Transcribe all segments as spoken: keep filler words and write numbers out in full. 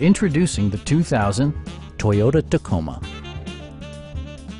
Introducing the two thousand Toyota Tacoma.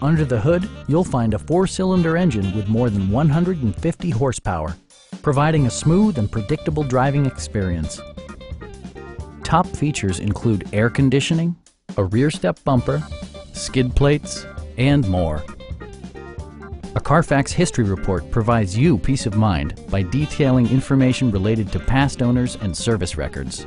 Under the hood, you'll find a four-cylinder engine with more than one hundred fifty horsepower, providing a smooth and predictable driving experience. Top features include air conditioning, a rear step bumper, skid plates, and more. A Carfax history report provides you peace of mind by detailing information related to past owners and service records.